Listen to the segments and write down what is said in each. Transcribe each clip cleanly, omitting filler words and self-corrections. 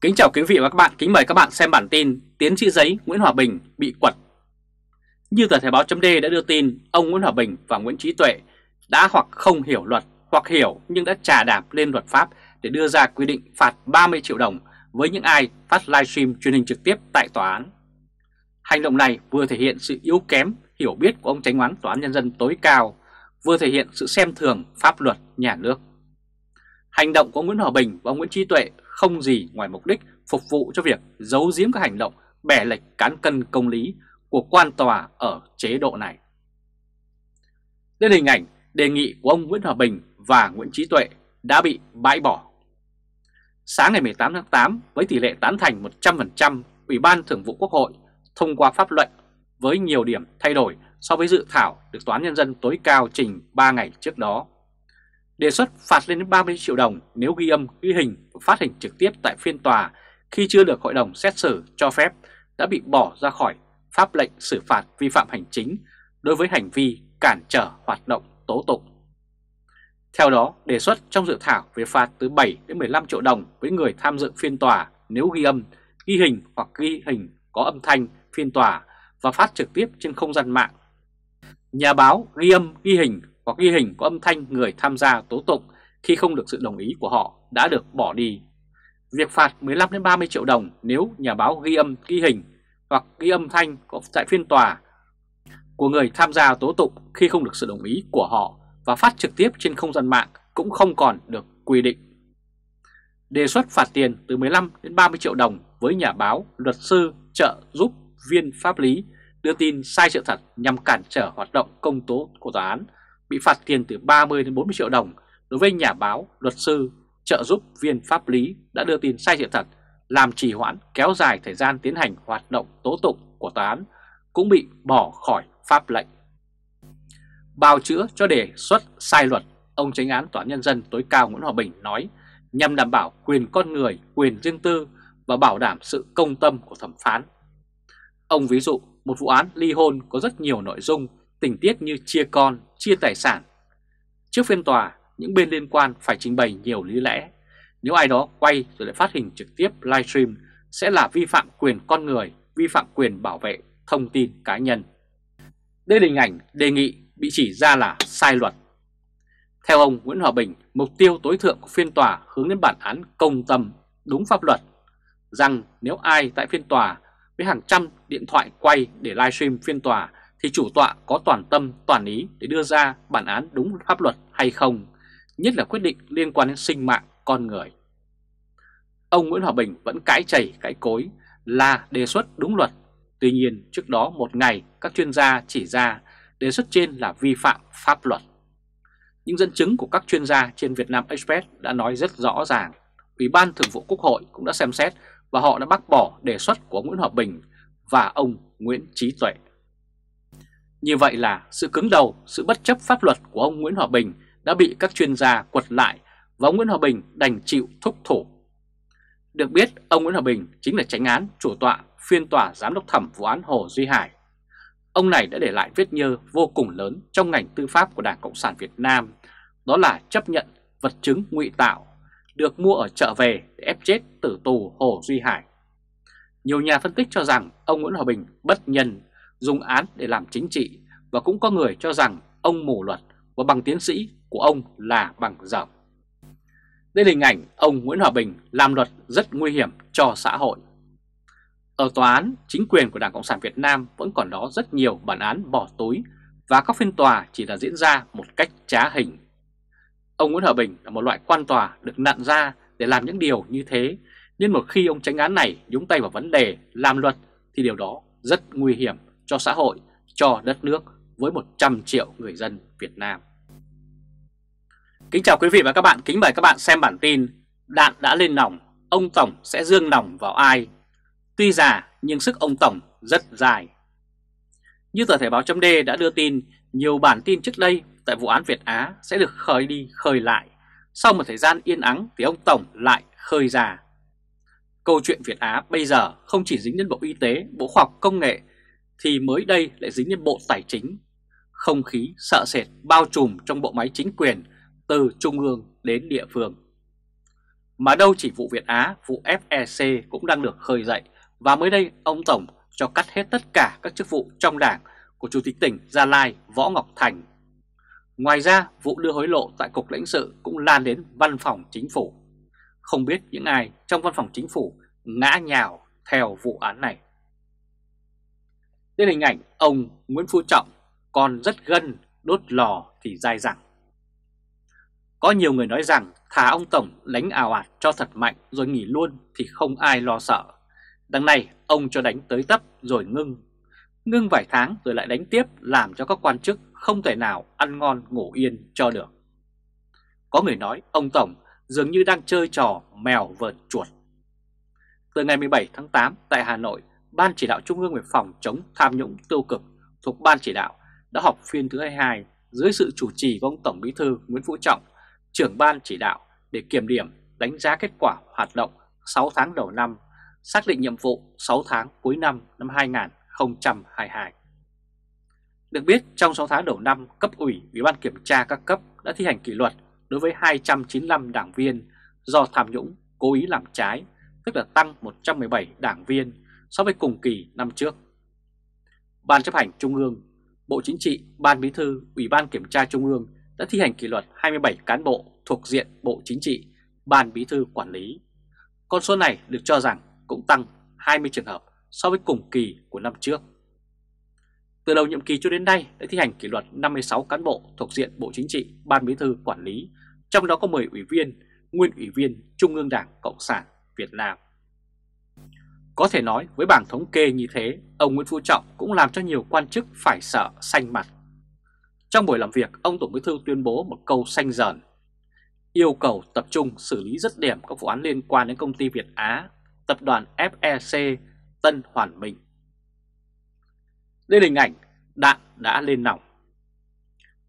Kính chào quý vị và các bạn, kính mời các bạn xem bản tin Tiến sĩ giấy Nguyễn Hòa Bình bị quật. Như tờ Thời báo .d đã đưa tin, ông Nguyễn Hòa Bình và Nguyễn Trí Tuệ đã hoặc không hiểu luật hoặc hiểu nhưng đã trà đạp lên luật pháp để đưa ra quy định phạt 30 triệu đồng với những ai phát livestream truyền hình trực tiếp tại tòa án. Hành động này vừa thể hiện sự yếu kém hiểu biết của ông Chánh án Tòa án Nhân dân tối cao, vừa thể hiện sự xem thường pháp luật nhà nước. Hành động của Nguyễn Hòa Bình và Nguyễn Trí Tuệ không gì ngoài mục đích phục vụ cho việc giấu giếm các hành động bẻ lệch cán cân công lý của quan tòa ở chế độ này. Đây là hình ảnh đề nghị của ông Nguyễn Hòa Bình và Nguyễn Trí Tuệ đã bị bãi bỏ. Sáng ngày 18 tháng 8, với tỷ lệ tán thành 100%, Ủy ban Thường vụ Quốc hội thông qua pháp lệnh với nhiều điểm thay đổi so với dự thảo được Tòa án Nhân dân tối cao trình 3 ngày trước đó. Đề xuất phạt lên đến 30 triệu đồng nếu ghi âm, ghi hình và phát hình trực tiếp tại phiên tòa khi chưa được hội đồng xét xử cho phép đã bị bỏ ra khỏi pháp lệnh xử phạt vi phạm hành chính đối với hành vi cản trở hoạt động tố tụng. Theo đó, đề xuất trong dự thảo về phạt từ 7 đến 15 triệu đồng với người tham dự phiên tòa nếu ghi âm, ghi hình hoặc ghi hình có âm thanh phiên tòa và phát trực tiếp trên không gian mạng. Nhà báo ghi âm, ghi hình hoặc ghi hình có âm thanh người tham gia tố tụng khi không được sự đồng ý của họ đã được bỏ đi. Việc phạt 15 đến 30 triệu đồng nếu nhà báo ghi âm, ghi hình hoặc ghi âm thanh tại phiên tòa của người tham gia tố tụng khi không được sự đồng ý của họ và phát trực tiếp trên không gian mạng cũng không còn được quy định. Đề xuất phạt tiền từ 15 đến 30 triệu đồng với nhà báo, luật sư, trợ giúp viên pháp lý đưa tin sai sự thật nhằm cản trở hoạt động công tố của tòa án, bị phạt tiền từ 30 đến 40 triệu đồng đối với nhà báo, luật sư, trợ giúp viên pháp lý đã đưa tin sai sự thật, làm trì hoãn kéo dài thời gian tiến hành hoạt động tố tụng của tòa án cũng bị bỏ khỏi pháp lệnh. Bào chữa cho đề xuất sai luật, ông Chánh án Tòa án Nhân dân tối cao Nguyễn Hòa Bình nói nhằm đảm bảo quyền con người, quyền riêng tư và bảo đảm sự công tâm của thẩm phán. Ông ví dụ một vụ án ly hôn có rất nhiều nội dung, tình tiết như chia con, chia tài sản. Trước phiên tòa, những bên liên quan phải trình bày nhiều lý lẽ. Nếu ai đó quay rồi lại phát hình trực tiếp livestream sẽ là vi phạm quyền con người, vi phạm quyền bảo vệ thông tin cá nhân. Đây là hình ảnh đề nghị bị chỉ ra là sai luật. Theo ông Nguyễn Hòa Bình, mục tiêu tối thượng của phiên tòa hướng đến bản án công tâm, đúng pháp luật, rằng nếu ai tại phiên tòa với hàng trăm điện thoại quay để livestream phiên tòa thì chủ tọa có toàn tâm, toàn ý để đưa ra bản án đúng pháp luật hay không, nhất là quyết định liên quan đến sinh mạng con người. Ông Nguyễn Hòa Bình vẫn cãi chày cãi cối là đề xuất đúng luật. Tuy nhiên, trước đó một ngày các chuyên gia chỉ ra đề xuất trên là vi phạm pháp luật. Những dẫn chứng của các chuyên gia trên Việt Nam Express đã nói rất rõ ràng. Ủy ban Thường vụ Quốc hội cũng đã xem xét và họ đã bác bỏ đề xuất của Nguyễn Hòa Bình và ông Nguyễn Trí Tuệ. Như vậy là sự cứng đầu, sự bất chấp pháp luật của ông Nguyễn Hòa Bình đã bị các chuyên gia quật lại và ông Nguyễn Hòa Bình đành chịu thúc thủ. Được biết, ông Nguyễn Hòa Bình chính là chánh án chủ tọa phiên tòa giám đốc thẩm vụ án Hồ Duy Hải. Ông này đã để lại vết nhơ vô cùng lớn trong ngành tư pháp của Đảng Cộng sản Việt Nam, đó là chấp nhận vật chứng ngụy tạo, được mua ở chợ về để ép chết tử tù Hồ Duy Hải. Nhiều nhà phân tích cho rằng ông Nguyễn Hòa Bình bất nhân, dùng án để làm chính trị và cũng có người cho rằng ông mù luật và bằng tiến sĩ của ông là bằng dởm. Đây là hình ảnh ông Nguyễn Hòa Bình làm luật rất nguy hiểm cho xã hội. Ở tòa án, chính quyền của Đảng Cộng sản Việt Nam vẫn còn đó rất nhiều bản án bỏ túi và các phiên tòa chỉ là diễn ra một cách trá hình. Ông Nguyễn Hòa Bình là một loại quan tòa được nặn ra để làm những điều như thế, nên một khi ông chánh án này nhúng tay vào vấn đề làm luật thì điều đó rất nguy hiểm cho xã hội, cho đất nước với 100 triệu người dân Việt Nam. Kính chào quý vị và các bạn, kính mời các bạn xem bản tin Đạn đã lên nòng, ông Tổng sẽ giương nòng vào ai? Tuy già nhưng sức ông Tổng rất dài. Như tờ Thời báo .d đã đưa tin, nhiều bản tin trước đây tại vụ án Việt Á sẽ được khơi đi khơi lại. Sau một thời gian yên ắng thì ông Tổng lại khơi ra. Câu chuyện Việt Á bây giờ không chỉ dính đến Bộ Y tế, Bộ Khoa học Công nghệ thì mới đây lại dính đến Bộ Tài chính. Không khí sợ sệt bao trùm trong bộ máy chính quyền từ trung ương đến địa phương. Mà đâu chỉ vụ Việt Á, vụ FEC cũng đang được khơi dậy. Và mới đây, ông Tổng cho cắt hết tất cả các chức vụ trong đảng của Chủ tịch tỉnh Gia Lai Võ Ngọc Thành. Ngoài ra, vụ đưa hối lộ tại Cục Lãnh sự cũng lan đến Văn phòng Chính phủ. Không biết những ai trong Văn phòng Chính phủ ngã nhào theo vụ án này. Đến hình ảnh ông Nguyễn Phú Trọng còn rất gân, đốt lò thì dai dẳng. Có nhiều người nói rằng thả ông Tổng đánh ào ạt cho thật mạnh rồi nghỉ luôn thì không ai lo sợ. Đằng này ông cho đánh tới tấp rồi ngưng vài tháng rồi lại đánh tiếp, làm cho các quan chức không thể nào ăn ngon ngủ yên cho được. Có người nói ông Tổng dường như đang chơi trò mèo vờn chuột. Từ ngày 17 tháng 8 tại Hà Nội, Ban Chỉ đạo Trung ương về phòng chống tham nhũng tiêu cực thuộc Ban Chỉ đạo đã họp phiên thứ 22 dưới sự chủ trì của ông Tổng Bí thư Nguyễn Phú Trọng, trưởng Ban Chỉ đạo, để kiểm điểm đánh giá kết quả hoạt động 6 tháng đầu năm, xác định nhiệm vụ 6 tháng cuối năm 2022. Được biết, trong 6 tháng đầu năm, cấp ủy, Ủy ban kiểm tra các cấp đã thi hành kỷ luật đối với 295 đảng viên do tham nhũng cố ý làm trái, tức là tăng 117 đảng viên so với cùng kỳ năm trước. Ban Chấp hành Trung ương, Bộ Chính trị, Ban Bí thư, Ủy ban Kiểm tra Trung ương đã thi hành kỷ luật 27 cán bộ thuộc diện Bộ Chính trị, Ban Bí thư quản lý. Con số này được cho rằng cũng tăng 20 trường hợp so với cùng kỳ của năm trước. Từ đầu nhiệm kỳ cho đến nay đã thi hành kỷ luật 56 cán bộ thuộc diện Bộ Chính trị, Ban Bí thư quản lý, trong đó có 10 ủy viên, nguyên ủy viên Trung ương Đảng Cộng sản Việt Nam. Có thể nói với bảng thống kê như thế, ông Nguyễn Phú Trọng cũng làm cho nhiều quan chức phải sợ xanh mặt. Trong buổi làm việc, ông Tổng Bí thư tuyên bố một câu xanh dờn, yêu cầu tập trung xử lý dứt điểm các vụ án liên quan đến công ty Việt Á, tập đoàn FEC, Tân Hoàng Minh. Đây là hình ảnh đạn đã lên nòng.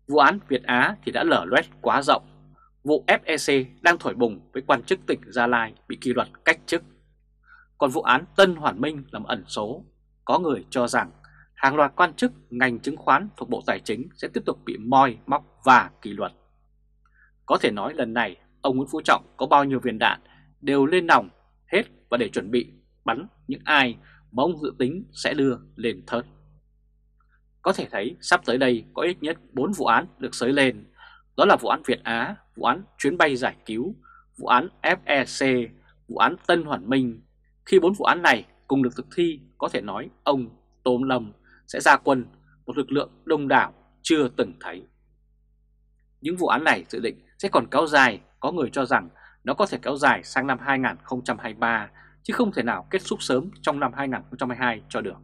Vụ án Việt Á thì đã lở loét quá rộng, vụ FEC đang thổi bùng với quan chức tỉnh Gia Lai bị kỷ luật cách chức. Còn vụ án Tân Hoàng Minh làm ẩn số, có người cho rằng hàng loạt quan chức ngành chứng khoán thuộc Bộ Tài chính sẽ tiếp tục bị moi móc và kỷ luật. Có thể nói lần này ông Nguyễn Phú Trọng có bao nhiêu viên đạn đều lên nòng hết và để chuẩn bị bắn những ai mà ông dự tính sẽ đưa lên thớt. Có thể thấy sắp tới đây có ít nhất 4 vụ án được xới lên, đó là vụ án Việt Á, vụ án chuyến bay giải cứu, vụ án FEC, vụ án Tân Hoàng Minh. Khi 4 vụ án này cùng được thực thi, có thể nói ông Tô Lâm sẽ ra quân một lực lượng đông đảo chưa từng thấy. Những vụ án này dự định sẽ còn kéo dài, có người cho rằng nó có thể kéo dài sang năm 2023 chứ không thể nào kết thúc sớm trong năm 2022 cho được.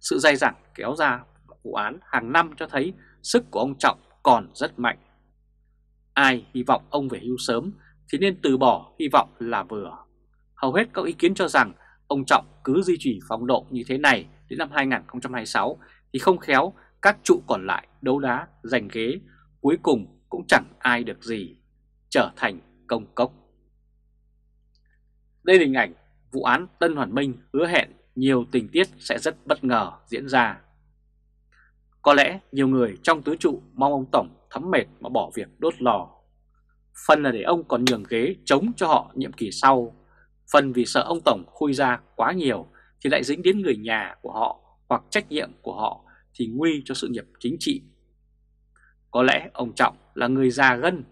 Sự dai dẳng kéo ra vụ án hàng năm cho thấy sức của ông Trọng còn rất mạnh. Ai hy vọng ông về hưu sớm thì nên từ bỏ hy vọng là vừa. Hầu hết các ý kiến cho rằng ông Trọng cứ duy trì phong độ như thế này đến năm 2026 thì không khéo các trụ còn lại đấu đá giành ghế, cuối cùng cũng chẳng ai được gì, trở thành công cốc. Đây là hình ảnh vụ án Tân Hoàng Minh, hứa hẹn nhiều tình tiết sẽ rất bất ngờ diễn ra. Có lẽ nhiều người trong tứ trụ mong ông Tổng thấm mệt mà bỏ việc đốt lò. Phần là để ông còn nhường ghế chống cho họ nhiệm kỳ sau, phần vì sợ ông Tổng khui ra quá nhiều thì lại dính đến người nhà của họ hoặc trách nhiệm của họ thì nguy cho sự nghiệp chính trị. Có lẽ ông Trọng là người già gân,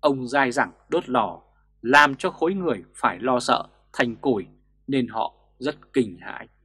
ông dai dẳng đốt lò, làm cho khối người phải lo sợ thành củi nên họ rất kinh hãi.